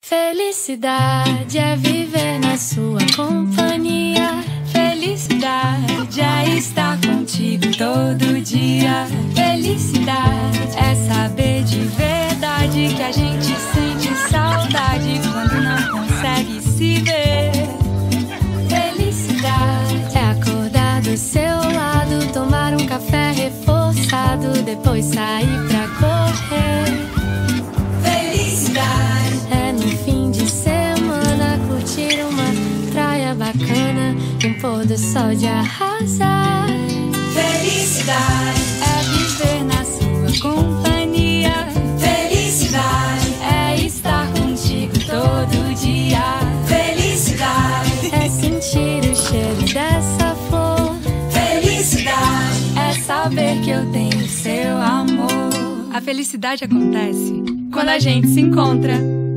Felicidade é viver na sua companhia. Felicidade é estar contigo todo dia. Felicidade é saber de verdade que a gente sente saudade quando não consegue se ver. Felicidade é acordar do seu lado, tomar um café reforçado, depois sair pra correr. Felicidade é no fim de semana curtir uma praia bacana, um pôr do sol de arrasar. Felicidade é viver na sua companhia. Felicidade é estar contigo todo dia. Felicidade é sentir o cheiro dessa flor. Felicidade é saber que eu tenho seu amor. A felicidade acontece quando a gente se encontra.